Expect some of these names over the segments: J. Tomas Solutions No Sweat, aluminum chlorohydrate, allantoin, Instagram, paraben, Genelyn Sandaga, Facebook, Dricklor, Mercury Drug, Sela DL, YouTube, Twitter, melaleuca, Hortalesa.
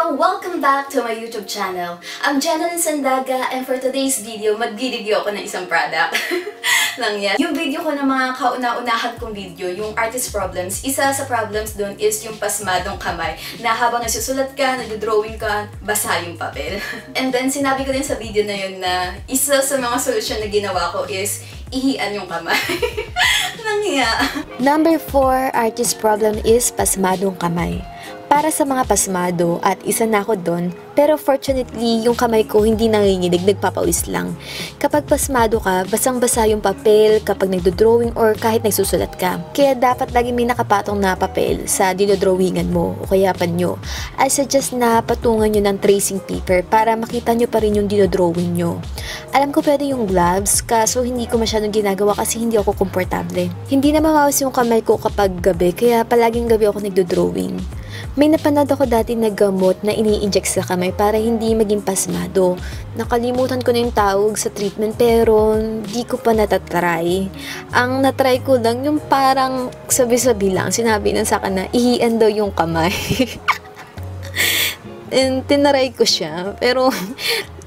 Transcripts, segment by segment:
everyone! Welcome back to my YouTube channel. I'm Genelyn Sandaga and for today's video, mag-review ako ng isang product. Lang yan. Yung video ko na mga kauna-unahan kong video, yung artist problems, isa sa problems dun is yung pasmadong kamay na habang nasusulat ka, nagdodrawing ka, basa yung papel. And then, sinabi ko din sa video na yun na isa sa mga solusyon na ginawa ko is ihian yung kamay. Number 4 artist problem is pasmadong kamay. Para sa mga pasmado at isa na ako doon, pero fortunately, yung kamay ko hindi nanginginig, nagpapawis lang. Kapag pasmado ka, basang-basa yung papel kapag nagdodrawing or kahit nagsusulat ka. Kaya dapat lagi may nakapatong na papel sa dinodrawingan mo o kaya panyo. I suggest na patungan nyo ng tracing paper para makita nyo pa rin yung dinodrawing nyo. Alam ko pwede yung gloves, kaso hindi ko masyadong ginagawa kasi hindi ako komportable. Hindi na mawawas yung kamay ko kapag gabi, kaya palaging gabi ako nagdodrawing. May napanood ako dati na gamot na ini-inject sa kamay para hindi maging pasmado. Nakalimutan ko na yung tawag sa treatment pero di ko pa natatry. Ang natry ko lang yung parang sabi-sabi lang. Sinabi na sa akin na ihian daw yung kamay. And tinaray ko siya pero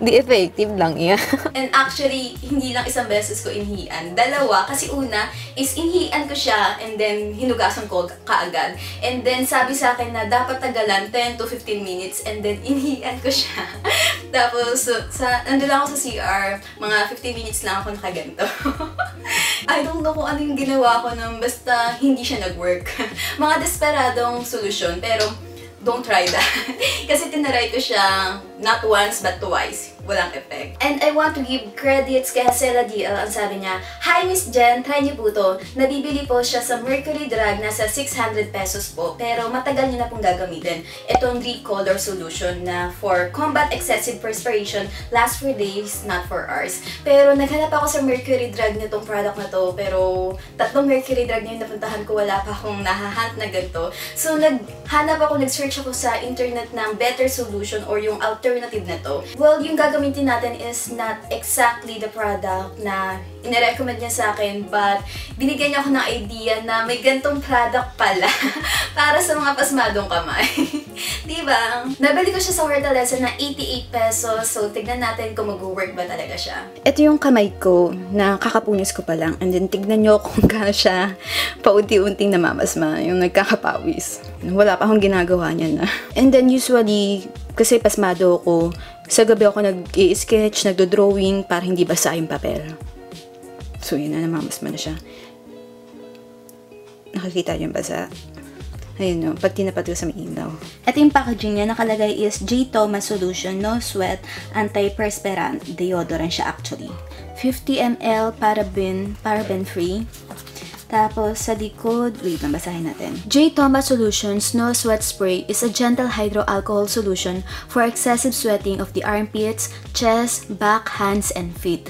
di effective lang yan. And actually, hindi lang isang beses ko inhian. Dalawa, kasi una is inhian ko siya and then hinugasan ko kaagad. And then sabi sa akin na dapat tagalan 10 to 15 minutes and then inhian ko siya. Tapos, nandun lang ako sa CR, mga 15 minutes lang ako nakaganto. I don't know kung ano yung ginawa ko nung basta hindi siya nag-work. Mga desperadong solusyon, pero don't try that. Kasi tinaray ko siya not once but twice. Walang effect. And I want to give credits kay Sela DL. Ang sabi niya, "Hi Miss Jen, try niyo po to. Nabibili po siya sa Mercury Drug, nasa 600 pesos po. Pero matagal niyo na pong gagamitin. Itong Dricklor solution na for combat excessive perspiration, lasts for days, not for hours." Pero naghanap ako sa Mercury Drug nitong product na to. Pero tatlong Mercury Drug na yung napuntahan ko, wala pa akong nahahunt na ganito. So naghanap ako, nag-search ako sa internet ng better solution or yung alternative na to. Well, yung gagamitin natin is not exactly the product na inirecommend niya sa akin, but binigyan niya ako ng idea na may gantong product pala para sa mga pasmadong kamay. Diba? Nabili ko siya sa Hortalesa na 88 pesos. So, tignan natin kung mag-work ba talaga siya. Ito yung kamay ko na kakapunis ko pa lang. And then, tignan nyo kung gaano siya paunti-unting namamasma. Yung nagkakapawis. Wala pa akong ginagawa niya na. And then, usually, kasi pasmado ako, sa gabi ako nag-i-sketch, nagdo-drawing para hindi basa yung papel. So, yun na, namamasma na siya. Nakikita yung basa. Ayun, no, pag tinapat ko sa may ilaw. Ito yung packaging niya, nakalagay is J. Tomas Solution No Sweat, Antiperspirant, deodorant siya actually. 50 ml, paraben free. Tapos, sa likod, wait, mabasahin natin. J. Tomas Solutions No Sweat Spray is a gentle hydroalcohol solution for excessive sweating of the armpits, chest, back, hands, and feet.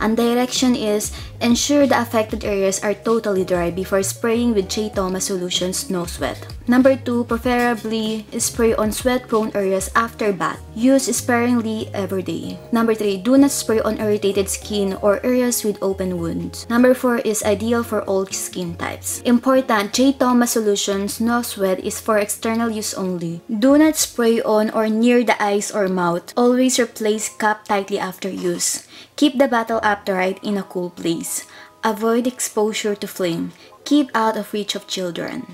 And direction is, ensure the affected areas are totally dry before spraying with J. Tomas Solutions No Sweat. Number 2, preferably spray on sweat-prone areas after bath. Use sparingly every day. Number 3, do not spray on irritated skin or areas with open wounds. Number 4 is ideal for all skin types. Important, J. Tomas Solutions No Sweat is for external use only. Do not spray on or near the eyes or mouth. Always replace cap tightly after use. Keep the bottle upright in a cool place. Avoid exposure to flame. Keep out of reach of children.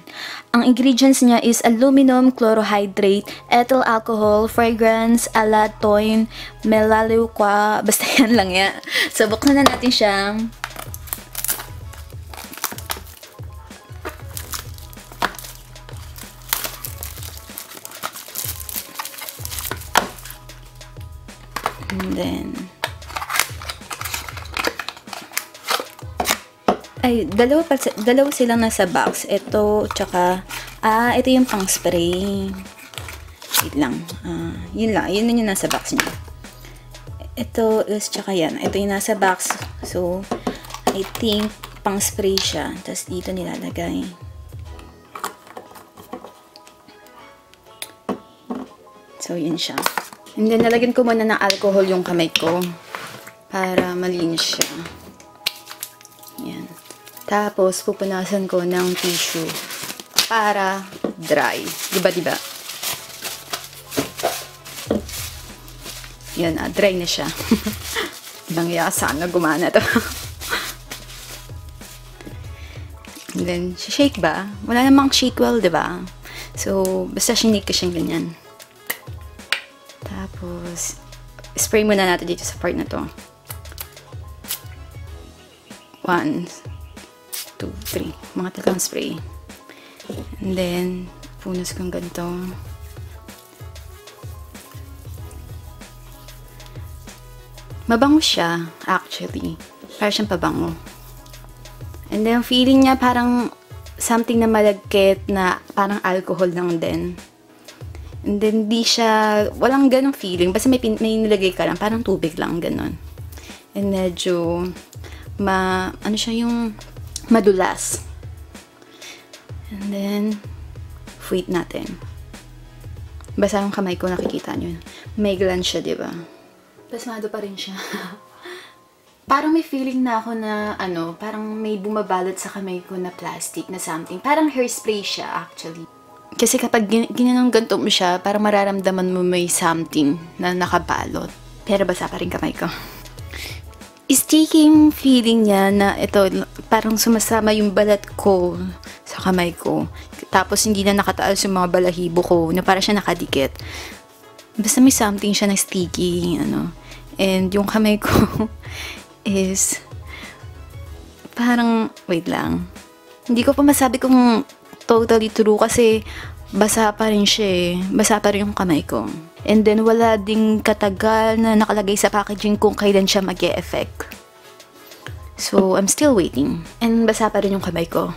Ang ingredients niya is aluminum chlorohydrate, ethyl alcohol, fragrance, allantoin, melaleuca. Basta yan lang yan. Subok na natin siya. And then ay, dalawa silang nasa box. Ito, tsaka, ito yung pang spray. Wait lang. Yun lang. Yun yung nasa box niya. Ito is, tsaka yan. Ito yung nasa box. So, I think, pang spray siya. Tapos, dito nilalagay. So, yun siya. And then, nalagyan ko muna ng alcohol yung kamay ko. Para malinis siya. Yan. Tapos, pupunasan ko ng tissue para dry. Diba? Yun, dry na siya. Ibang yasaan na gumana to. And then, shake ba? Wala namang shake well, diba? So, basta shinig ka siyang ganyan. Tapos, spray muna natin dito sa part na to. 1, 2, 3. Mga tatlong spray. And then, punas kong ganito. Mabango siya, actually. Parang siyang pabango. And then, feeling niya parang something na malagkit na parang alcohol lang din. And then, di siya, walang ganong feeling. Basta may nilagay ka lang, parang tubig lang, ganon. And medyo, ano siya yung madulas. And then, wait natin. Basta yung kamay ko, nakikita nyo. May gland siya, diba? Plasmado pa rin siya. Parang may feeling na ako na, ano, parang may bumabalot sa kamay ko na plastic na something. Parang hairspray siya, actually. Kasi kapag ginanong ganto mo siya, parang mararamdaman mo may something na nakabalot. Pero basa pa rin kamay ko. Sticky yung feeling niya na ito, parang sumasama yung balat ko sa kamay ko. Tapos hindi na nakataas yung mga balahibo ko na parang siya nakadikit. Basta may something siya na sticky, ano. And yung kamay ko is parang, wait lang. Hindi ko pa masabi kung totally true kasi basa pa rin siya eh. Basa pa rin yung kamay ko. And then, wala ding katagal na nakalagay sa packaging kung kailan siya mag-e-effect. So, I'm still waiting. And basa pa rin yung kamay ko.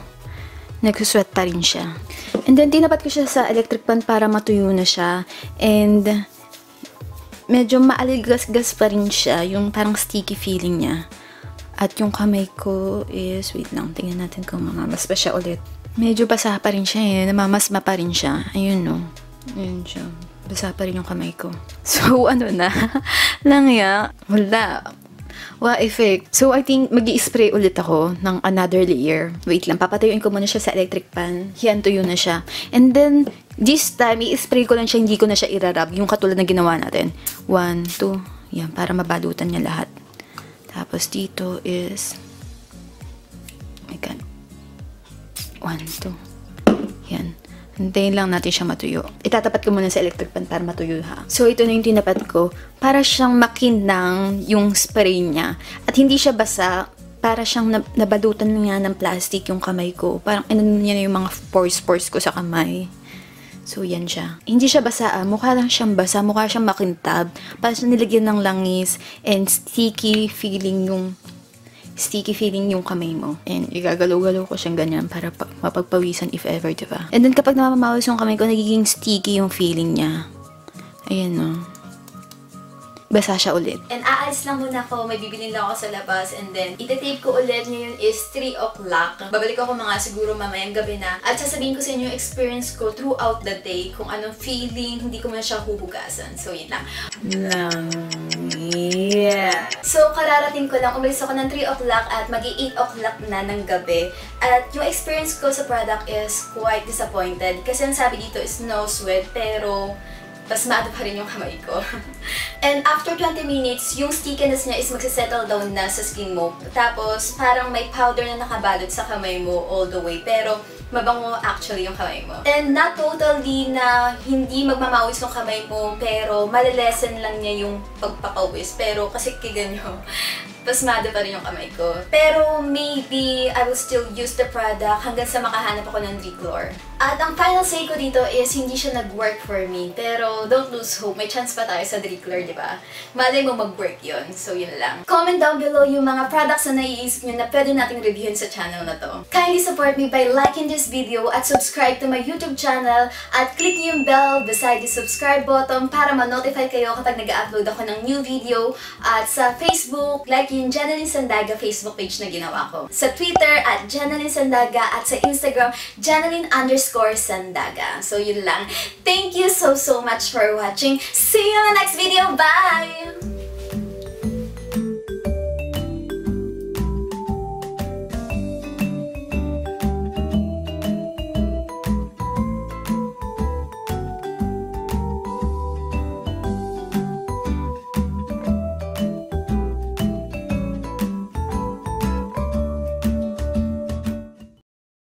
Nagsusweat pa rin siya. And then, tinapat ko siya sa electric pan para matuyo na siya. And medyo maaligas-gas pa rin siya. Yung parang sticky feeling niya. At yung kamay ko is, wait lang, tingnan natin kung mamamas pa siya ulit. Medyo basa pa rin siya eh. Namamasma pa rin siya. Ayun no. Ayun siya. Basa pa rin yung kamay ko. So, ano na. Langya. Wala. Wala effect. So, I think mag-i-spray ulit ako ng another layer. Wait lang. Papatayuin ko muna siya sa electric pan. Yan, tuyo na siya. And then, this time, i-spray ko lang siya. Hindi ko na siya irarab. Yung katulad na ginawa natin. 1, 2. Yan. Para mabalutan niya lahat. Tapos, dito is... Oh my God. 1, 2. Yan. Hintayin lang natin siya matuyo. Itatapat ko muna sa electric pan para matuyo ha. So, ito na yung tinapat ko. Para siyang makinang yung spray niya. At hindi siya basa. Para siyang nabalutan niya ng plastic yung kamay ko. Parang inanun niya na yung mga pores-pores ko sa kamay. So, yan siya. Hindi siya basa ah. Mukha lang siyang basa. Mukha siyang makintab. Para siyang nilagyan ng langis. And sticky feeling yung kamay mo. And igagalaw-galaw ko siyang ganyan para mapagpawisan if ever, diba? And then kapag namamawas yung kamay ko, nagiging sticky yung feeling niya. Ayan no. Basa siya ulit. And aalis lang muna ako. May bibilin lang ako sa labas. And then, itatape ko ulit ngayon is 3 o'clock. Babalik ako mga siguro mamayang gabi na. At sasabihin ko sa inyo yung experience ko throughout the day. Kung anong feeling, hindi ko muna siya huhugasan. So, yun lang. Yeah. So, kararating ko lang. Umalis ako ng 3 o'clock at mag-8 o'clock na ng gabi. At yung experience ko sa product is quite disappointed. Kasi ang sabi dito is no sweat, pero... plasmado pa rin yung kamay ko. And after 20 minutes, yung stickiness niya is magsisettle down na sa skin mo. Tapos, parang may powder na nakabalot sa kamay mo all the way. Pero, mabango actually yung kamay mo. And not totally na hindi magmamawis yung kamay mo, pero malalesen lang niya yung pagpapawis. Pero, kasi kigan nyo, plasmado pa rin yung kamay ko. Pero, maybe I will still use the product hanggang sa makahanap ako ng Dricklor. At ang final say ko dito is hindi siya nag-work for me. Pero, don't lose hope. May chance pa tayo sa Dricklor, di ba? Malay mo mag-work yun. So, yun lang. Comment down below yung mga products na naiisip nyo na pwede nating reviewin sa channel na to. Kindly support me by liking this video at subscribe to my YouTube channel at click yung bell beside the subscribe button para ma-notify kayo kapag nag-upload ako ng new video. At sa Facebook, like yung Genelyn Sandaga Facebook page na ginawa ko. Sa Twitter, at Genelyn Sandaga, at sa Instagram, Genelyn_Sandaga. So, yun lang. Thank you so much for watching. See you in the next video. Bye!